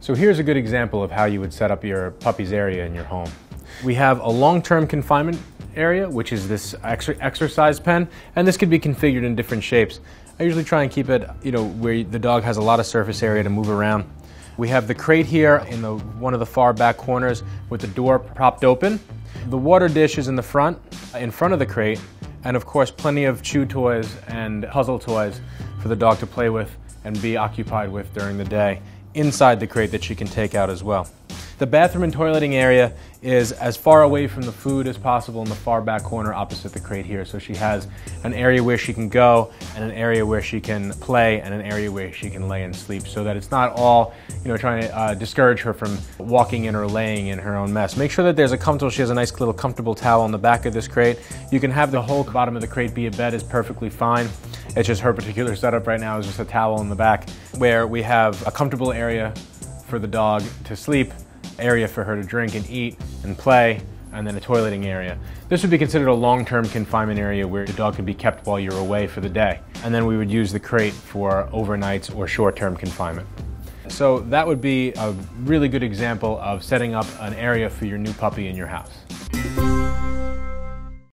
So here's a good example of how you would set up your puppy's area in your home. We have a long-term confinement area, which is this exercise pen, and this could be configured in different shapes. I usually try and keep it, where the dog has a lot of surface area to move around. We have the crate here in one of the far back corners with the door propped open. The water dish is in the front, of the crate, and of course plenty of chew toys and puzzle toys for the dog to play with and be occupied with during the day. Inside the crate that she can take out as well. The bathroom and toileting area is as far away from the food as possible in the far back corner opposite the crate here. So she has an area where she can go and an area where she can play and an area where she can lay and sleep, so that it's not all trying to discourage her from walking in or laying in her own mess. Make sure that there's a comfortable, she has a nice little comfortable towel on the back of this crate. You can have the whole bottom of the crate be a bed is perfectly fine. It's just her particular setup right now is just a towel in the back where we have a comfortable area for the dog to sleep, area for her to drink and eat and play, and then a toileting area. This would be considered a long-term confinement area where the dog can be kept while you're away for the day. And then we would use the crate for overnights or short-term confinement. So that would be a really good example of setting up an area for your new puppy in your house.